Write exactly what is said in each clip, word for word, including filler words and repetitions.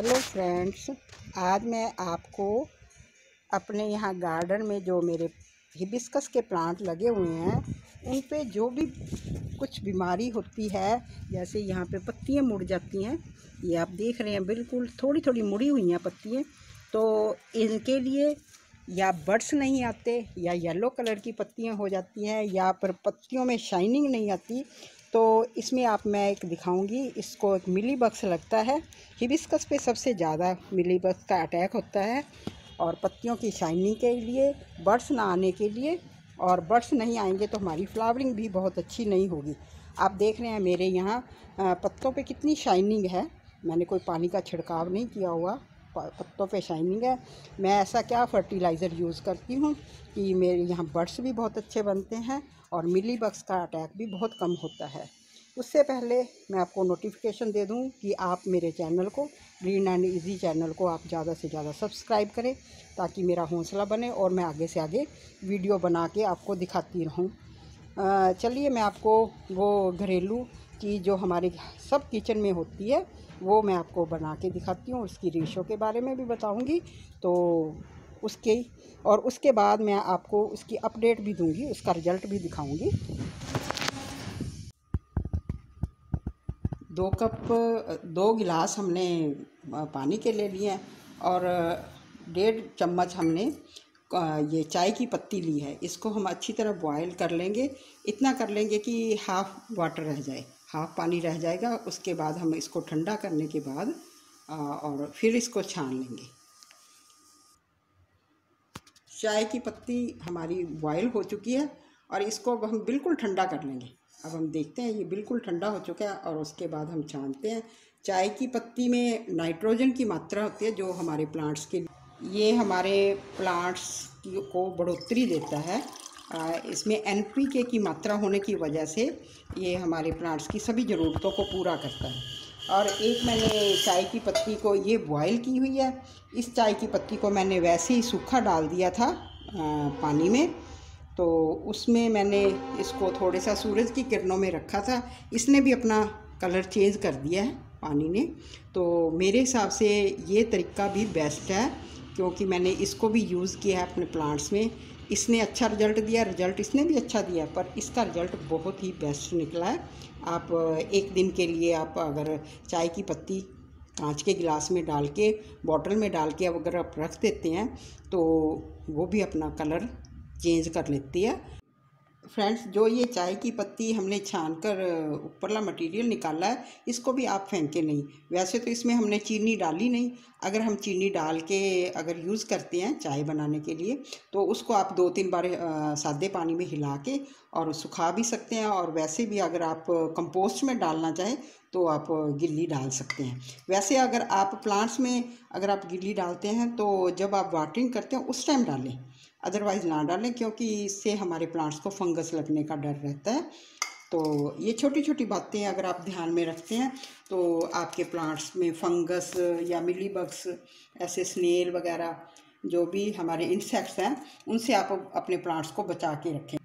Hello friends, आज मैं आपको अपने यहाँ गार्डन में जो मेरे हिबिस्कस के प्लांट लगे हुए हैं उन पे जो भी कुछ बीमारी होती है, जैसे यहाँ पे पत्तियाँ मुड़ जाती हैं, ये आप देख रहे हैं बिल्कुल थोड़ी थोड़ी मुड़ी हुई हैं पत्तियाँ, तो इनके लिए या बर्ड्स नहीं आते या येलो कलर की पत्तियाँ हो जाती हैं या पर पत्तियों में शाइनिंग नहीं आती। तो इसमें आप मैं एक दिखाऊंगी, इसको एक मिली बग्स लगता है। हिबिस्कस पे सबसे ज़्यादा मिली बग्स का अटैक होता है और पत्तियों की शाइनिंग के लिए, बर्ड्स ना आने के लिए, और बर्ड्स नहीं आएंगे तो हमारी फ्लावरिंग भी बहुत अच्छी नहीं होगी। आप देख रहे हैं मेरे यहाँ पत्तों पे कितनी शाइनिंग है, मैंने कोई पानी का छिड़काव नहीं किया हुआ, पत्तों पे शाइनिंग है। मैं ऐसा क्या फर्टिलाइज़र यूज़ करती हूँ कि मेरे यहाँ बर्ड्स भी बहुत अच्छे बनते हैं और मिली बग्स का अटैक भी बहुत कम होता है। उससे पहले मैं आपको नोटिफिकेशन दे दूँ कि आप मेरे चैनल को, ग्रीन एंड इजी चैनल को, आप ज़्यादा से ज़्यादा सब्सक्राइब करें ताकि मेरा हौसला बने और मैं आगे से आगे वीडियो बना के आपको दिखाती रहूँ। चलिए मैं आपको वो घरेलू की जो हमारे सब किचन में होती है वो मैं आपको बना के दिखाती हूँ, उसकी रेशो के बारे में भी बताऊँगी तो उसके, और उसके बाद मैं आपको उसकी अपडेट भी दूँगी, उसका रिजल्ट भी दिखाऊँगी। दो कप दो गिलास हमने पानी के ले लिए और डेढ़ चम्मच हमने ये चाय की पत्ती ली है, इसको हम अच्छी तरह बॉयल कर लेंगे। इतना कर लेंगे कि हाफ वाटर रह जाए, हाफ पानी रह जाएगा। उसके बाद हम इसको ठंडा करने के बाद और फिर इसको छान लेंगे। चाय की पत्ती हमारी बॉयल हो चुकी है और इसको हम बिल्कुल ठंडा कर लेंगे। अब हम देखते हैं ये बिल्कुल ठंडा हो चुका है और उसके बाद हम छानते हैं। चाय की पत्ती में नाइट्रोजन की मात्रा होती है जो हमारे प्लांट्स के, ये हमारे प्लांट्स को बढ़ोतरी देता है। इसमें एन पी के की मात्रा होने की वजह से ये हमारे प्लांट्स की सभी ज़रूरतों को पूरा करता है। और एक मैंने चाय की पत्ती को, ये बॉयल की हुई है, इस चाय की पत्ती को मैंने वैसे ही सूखा डाल दिया था पानी में, तो उसमें मैंने इसको थोड़े सा सूरज की किरणों में रखा था, इसने भी अपना कलर चेंज कर दिया है पानी ने। तो मेरे हिसाब से ये तरीका भी बेस्ट है क्योंकि मैंने इसको भी यूज़ किया है अपने प्लांट्स में, इसने अच्छा रिजल्ट दिया, रिजल्ट इसने भी अच्छा दिया, पर इसका रिजल्ट बहुत ही बेस्ट निकला है। आप एक दिन के लिए आप अगर चाय की पत्ती कांच के गिलास में डाल के, बॉटल में डाल के अगर आप रख देते हैं तो वो भी अपना कलर चेंज कर लेती है। फ्रेंड्स, जो ये चाय की पत्ती हमने छान कर ऊपरला मटेरियल निकाला है इसको भी आप फेंके नहीं। वैसे तो इसमें हमने चीनी डाली नहीं, अगर हम चीनी डाल के अगर यूज़ करते हैं चाय बनाने के लिए तो उसको आप दो तीन बार सादे पानी में हिला के और सुखा भी सकते हैं, और वैसे भी अगर आप कंपोस्ट में डालना चाहें तो आप गिल्ली डाल सकते हैं। वैसे अगर आप प्लांट्स में अगर आप गिल्ली डालते हैं तो जब आप वाटरिंग करते हैं उस टाइम डालें, अदरवाइज़ ना डालें क्योंकि इससे हमारे प्लांट्स को फंगस लगने का डर रहता है। तो ये छोटी छोटी बातें अगर आप ध्यान में रखते हैं तो आपके प्लांट्स में फंगस या मिली बग्स, ऐसे स्नेल वगैरह जो भी हमारे इंसेक्ट्स हैं उनसे आप अपने प्लांट्स को बचा के रखें।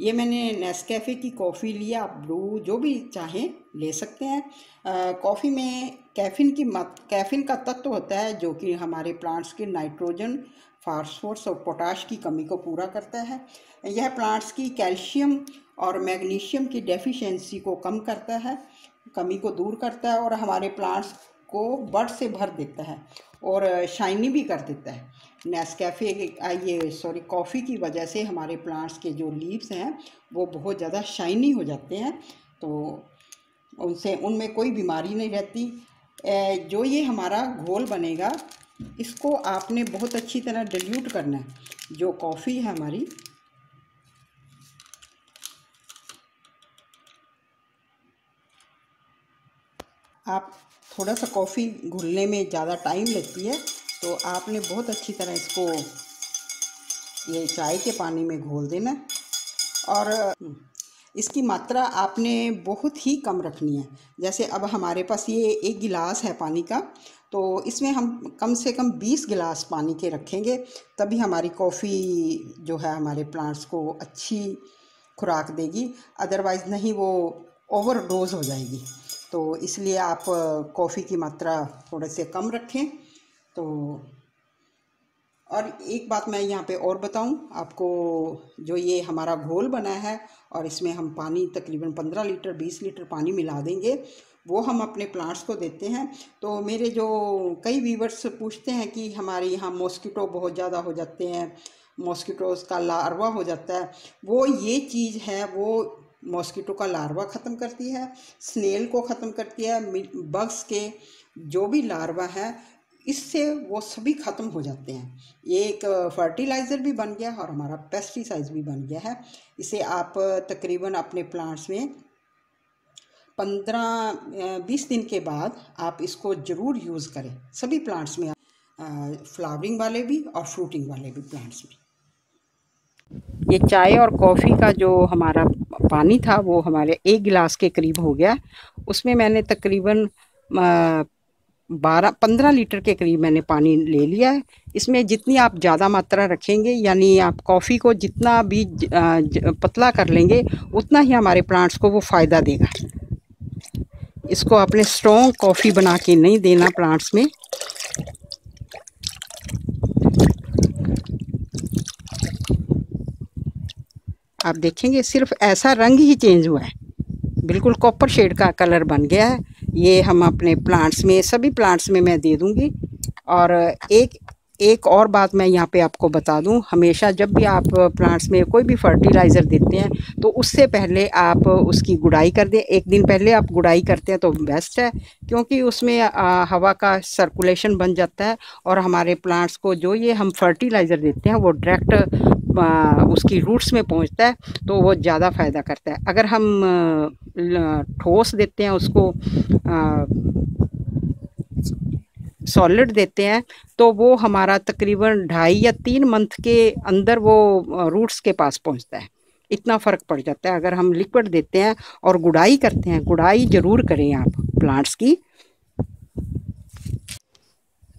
ये मैंने नेस्कैफ़े की कॉफ़ी लिया, आप ब्रू जो भी चाहें ले सकते हैं। कॉफ़ी में कैफीन की मात्रा, कैफीन का तत्व होता है जो कि हमारे प्लांट्स के नाइट्रोजन, फास्फोरस और पोटाश की कमी को पूरा करता है। यह प्लांट्स की कैल्शियम और मैग्नीशियम की डेफिशिएंसी को कम करता है, कमी को दूर करता है और हमारे प्लांट्स को बड से भर देता है और शाइनी भी कर देता है। नेस्कैफ़े ये सॉरी कॉफ़ी की वजह से हमारे प्लांट्स के जो लीव्स हैं वो बहुत ज़्यादा शाइनी हो जाते हैं, तो उनसे उनमें कोई बीमारी नहीं रहती। जो ये हमारा घोल बनेगा इसको आपने बहुत अच्छी तरह डिल्यूट करना है। जो कॉफ़ी है हमारी, आप थोड़ा सा कॉफ़ी घुलने में ज़्यादा टाइम लेती है तो आपने बहुत अच्छी तरह इसको ये चाय के पानी में घोल देना और इसकी मात्रा आपने बहुत ही कम रखनी है। जैसे अब हमारे पास ये एक गिलास है पानी का, तो इसमें हम कम से कम बीस गिलास पानी के रखेंगे, तभी हमारी कॉफ़ी जो है हमारे प्लांट्स को अच्छी खुराक देगी, अदरवाइज़ नहीं वो ओवरडोज हो जाएगी। तो इसलिए आप कॉफ़ी की मात्रा थोड़े से कम रखें। तो और एक बात मैं यहाँ पे और बताऊं आपको, जो ये हमारा घोल बना है और इसमें हम पानी तकरीबन पंद्रह लीटर बीस लीटर पानी मिला देंगे, वो हम अपने प्लांट्स को देते हैं। तो मेरे जो कई व्यूवर्स पूछते हैं कि हमारे यहाँ मॉस्किटो बहुत ज़्यादा हो जाते हैं, मॉस्किटोज़ का लार्वा हो जाता है, वो ये चीज़ है, वो मॉस्किटो का लार्वा ख़त्म करती है, स्नेल को ख़त्म करती है, बग्स के जो भी लार्वा है इससे वो सभी ख़त्म हो जाते हैं। ये एक फर्टिलाइज़र भी बन गया और हमारा पेस्टिसाइड भी बन गया है। इसे आप तकरीबन अपने प्लांट्स में पंद्रह बीस दिन के बाद आप इसको ज़रूर यूज़ करें, सभी प्लांट्स में, फ्लावरिंग वाले भी और फ्रूटिंग वाले भी प्लांट्स में। ये चाय और कॉफ़ी का जो हमारा पानी था वो हमारे एक गिलास के करीब हो गया। उसमें मैंने तकरीबन बारह पंद्रह लीटर के करीब मैंने पानी ले लिया है। इसमें जितनी आप ज़्यादा मात्रा रखेंगे, यानी आप कॉफ़ी को जितना भी ज, ज, पतला कर लेंगे उतना ही हमारे प्लांट्स को वो फ़ायदा देगा। इसको आपने स्ट्रॉन्ग कॉफ़ी बना के नहीं देना प्लांट्स में। आप देखेंगे सिर्फ ऐसा रंग ही चेंज हुआ है, बिल्कुल कॉपर शेड का कलर बन गया है। ये हम अपने प्लांट्स में, सभी प्लांट्स में मैं दे दूँगी। और एक एक और बात मैं यहाँ पे आपको बता दूँ, हमेशा जब भी आप प्लांट्स में कोई भी फर्टिलाइज़र देते हैं तो उससे पहले आप उसकी गुड़ाई कर दें। एक दिन पहले आप गुड़ाई करते हैं तो बेस्ट है, क्योंकि उसमें आ, हवा का सर्कुलेशन बन जाता है और हमारे प्लांट्स को जो ये हम फर्टिलाइज़र देते हैं वो डायरेक्ट उसकी रूट्स में पहुंचता है, तो वो ज़्यादा फ़ायदा करता है। अगर हम ठोस देते हैं, उसको सॉलिड देते हैं, तो वो हमारा तकरीबन ढाई या तीन मंथ के अंदर वो रूट्स के पास पहुंचता है, इतना फ़र्क पड़ जाता है। अगर हम लिक्विड देते हैं और गुड़ाई करते हैं, गुड़ाई ज़रूर करें आप प्लांट्स की।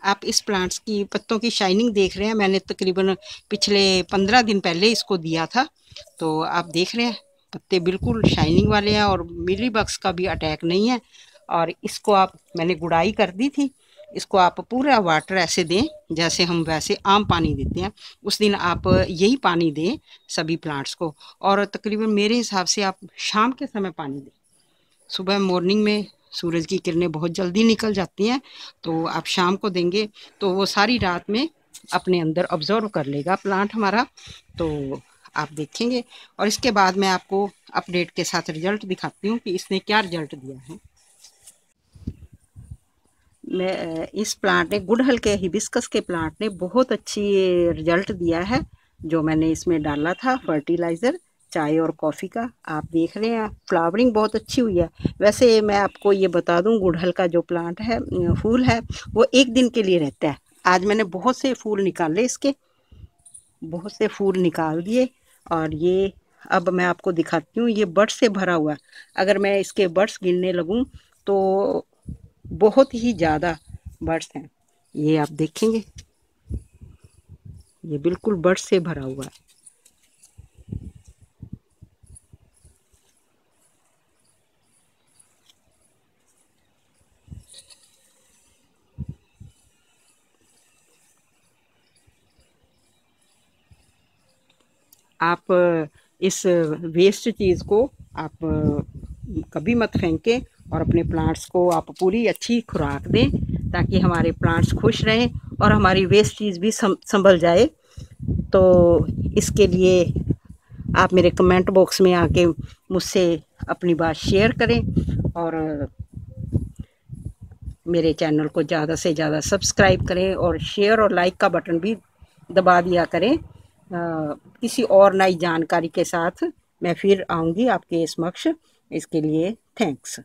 आप इस प्लांट्स की पत्तों की शाइनिंग देख रहे हैं, मैंने तकरीबन पिछले पंद्रह दिन पहले इसको दिया था, तो आप देख रहे हैं पत्ते बिल्कुल शाइनिंग वाले हैं और मिली बग्स का भी अटैक नहीं है। और इसको आप, मैंने गुड़ाई कर दी थी, इसको आप पूरा वाटर ऐसे दें जैसे हम वैसे आम पानी देते हैं, उस दिन आप यही पानी दें सभी प्लांट्स को। और तकरीबन मेरे हिसाब से आप शाम के समय पानी दें, सुबह मॉर्निंग में सूरज की किरणें बहुत जल्दी निकल जाती हैं, तो आप शाम को देंगे तो वो सारी रात में अपने अंदर ऑब्जर्व कर लेगा प्लांट हमारा, तो आप देखेंगे। और इसके बाद मैं आपको अपडेट के साथ रिजल्ट दिखाती हूँ कि इसने क्या रिजल्ट दिया है। मैं इस प्लांट ने, गुड़हल के हिबिस्कस के प्लांट ने बहुत अच्छी रिजल्ट दिया है जो मैंने इसमें डाला था फर्टिलाइज़र चाय और कॉफ़ी का। आप देख रहे हैं फ्लावरिंग बहुत अच्छी हुई है। वैसे मैं आपको ये बता दूं, गुड़हल का जो प्लांट है, फूल है, वो एक दिन के लिए रहता है। आज मैंने बहुत से फूल निकाले, इसके बहुत से फूल निकाल दिए। और ये अब मैं आपको दिखाती हूँ, ये बड्स से भरा हुआ है। अगर मैं इसके बड्स गिनने लगूँ तो बहुत ही ज़्यादा बड्स हैं। ये आप देखेंगे, ये बिल्कुल बड्स से भरा हुआ है। आप इस वेस्ट चीज़ को आप कभी मत फेंकें और अपने प्लांट्स को आप पूरी अच्छी खुराक दें, ताकि हमारे प्लांट्स खुश रहें और हमारी वेस्ट चीज़ भी संभल जाए। तो इसके लिए आप मेरे कमेंट बॉक्स में आके मुझसे अपनी बात शेयर करें और मेरे चैनल को ज़्यादा से ज़्यादा सब्सक्राइब करें और शेयर और लाइक का बटन भी दबा दिया करें। आ, किसी और नई जानकारी के साथ मैं फिर आऊँगी आपके समक्ष। इसके लिए थैंक्स।